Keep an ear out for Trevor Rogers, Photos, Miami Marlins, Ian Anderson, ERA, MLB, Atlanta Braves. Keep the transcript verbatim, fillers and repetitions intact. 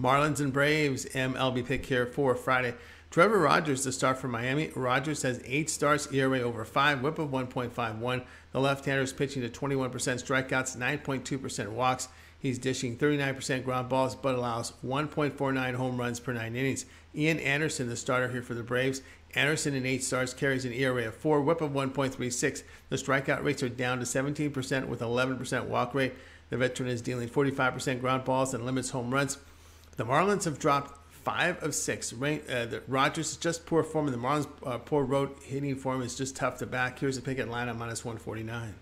Marlins and Braves M L B pick here for Friday. Trevor Rogers to start for Miami. Rogers has eight starts, E R A over five, whip of one point five one. The left-hander is pitching to twenty-one percent strikeouts, nine point two percent walks. He's dishing thirty-nine percent ground balls, but allows one point four nine home runs per nine innings. Ian Anderson, the starter here for the Braves. Anderson in eight starts carries an E R A of four, whip of one point three six. The strikeout rates are down to seventeen percent with eleven percent walk rate. The veteran is dealing forty-five percent ground balls and limits home runs. The Marlins have dropped five of six. Rain, uh, the Rogers is just poor form, and the Marlins' uh, poor road hitting form is just tough to back. Here's a pick at Atlanta minus one forty-nine.